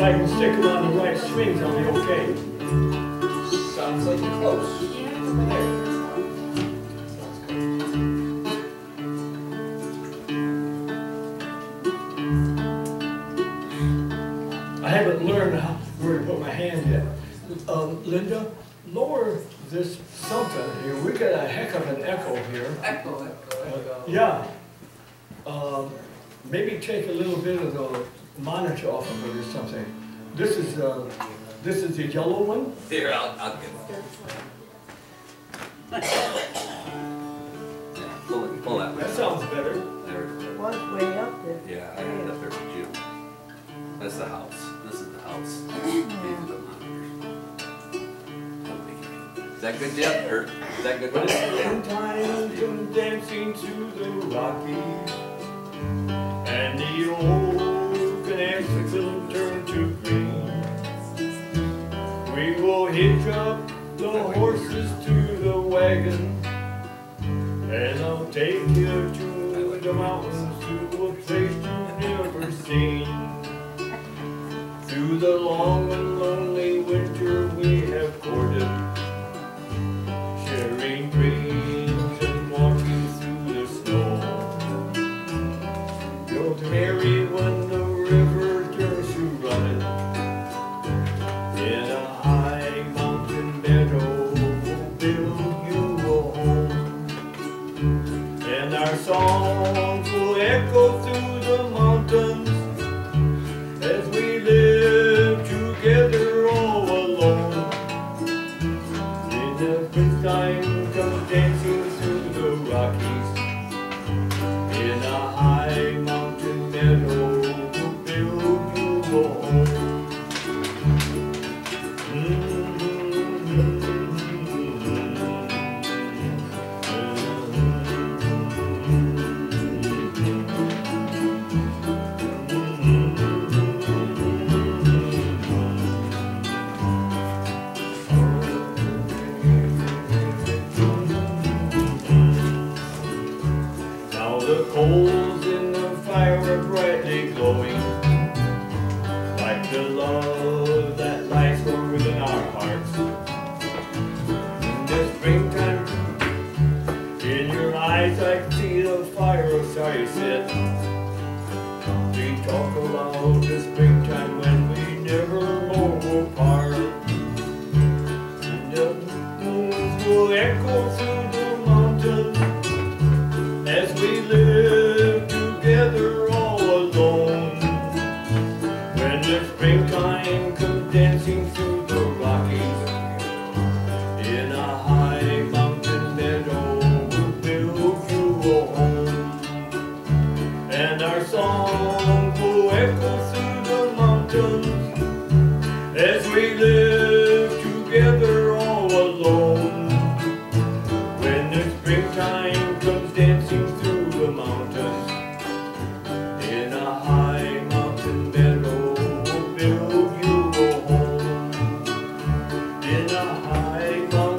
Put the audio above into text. If I can stick them on the right strings, I'll be okay. Sounds like you're close. Over there. I haven't learned where to put my hand yet. Lynda, lower this something here. We got a heck of an echo here. Echo. Yeah. Maybe take a little bit of the monitor off of it or something. This is the yellow one. Here, I'll get one. Yeah, pull that way. That sounds better. There we go. One's way up there. Yeah, I ended up there with you. That's the house. This is the house. These are the monitors. Is that good, Jeff? Or is that good? Sometimes I'm dancing to the Rockies, and the old Connecticut will turn to green. We will hitch up the horses to the wagon, and I'll take you to the mountains, to a place you've never seen. Through the long and lonely winter we have courted, sharing dreams and walking through the snow. You'll tarry when the river turns to running in a high mountain meadow. We'll build you a home, and our songs will echo through the mountains. The coals in the fire are brightly glowing, like the love that lies within our hearts. In the springtime, in your eyes I see the fire of sorry set. We talk about the springtime when we never more will part. And the moons will echo through the mountains, as we live together all alone. When the springtime comes dancing through the Rockies, in a high mountain meadow we'll build you a home, and our song will echo through the mountains, as we live together all alone. When the springtime comes dancing through the mountains, in a high mountain meadow we'll build you a home, in a high mountain